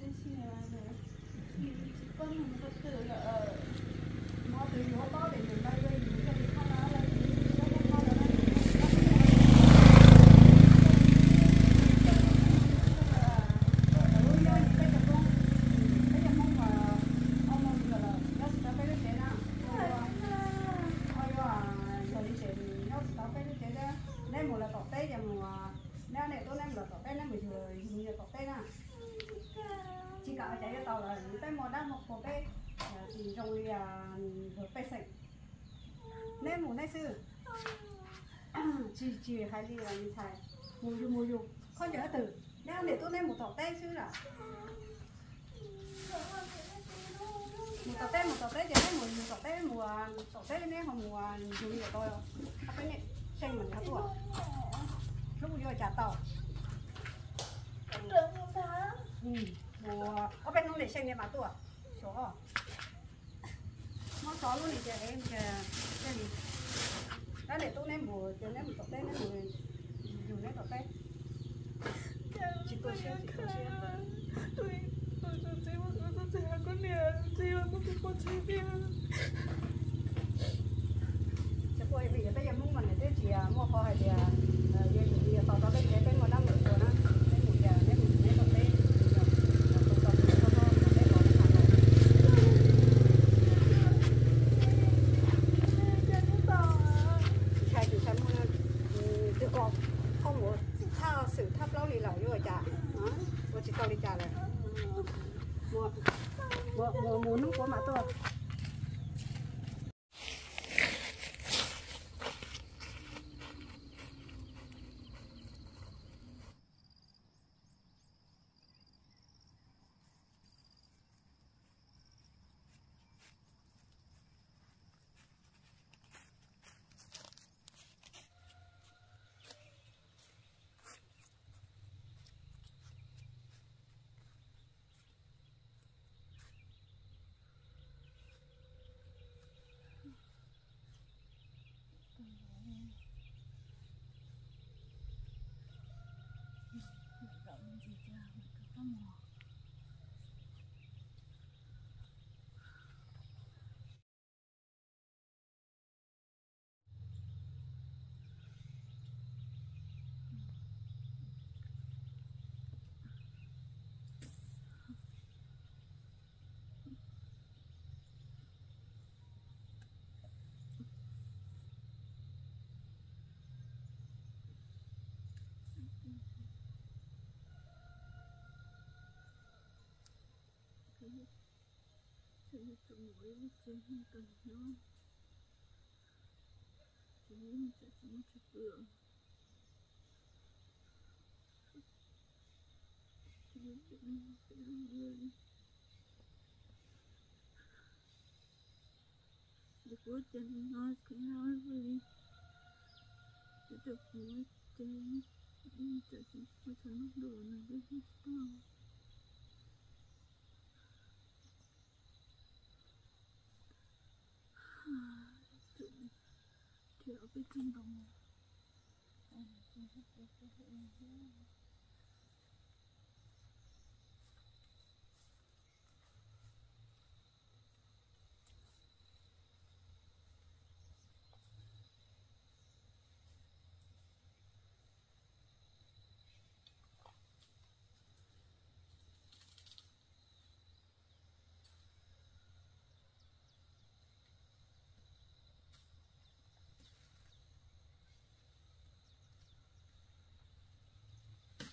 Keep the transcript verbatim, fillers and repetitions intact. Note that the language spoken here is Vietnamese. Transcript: thế chỉ là để con mình có từ là mua từ lúa to để mình bay đây mình cho mình không nói là chị hai đi là như thầy mua du mua du con nhớ từ nếu để tôi lên một tàu tê chứ là một tàu tê một tàu tê giờ lên một tàu tê mùa tàu tê lên em mùa du lịch tôi cái này xem mình cá tuổi lúc vừa trả tàu. 嗯，无啊，我变拢来生的嘛多，少哦。我少拢来这里，这里，那里都那无，就那多，那那无，有那多呗。几多钱？几多钱？对，我说这我我说这还过年，这我我我这边。这过一辈子，这也没么的，这钱啊，没花还的啊，呃，也是也少少的，也跟我那没过呢。 Tôi ngồi với chính mình cần nó chính mình sẽ chính trực tượng chính mình sẽ làm người được với chính nó cái nó với được được với chính mình sẽ chính với thằng đồ này với tao Hãy subscribe cho kênh Ghiền Mì Gõ Để không bỏ lỡ những video hấp dẫn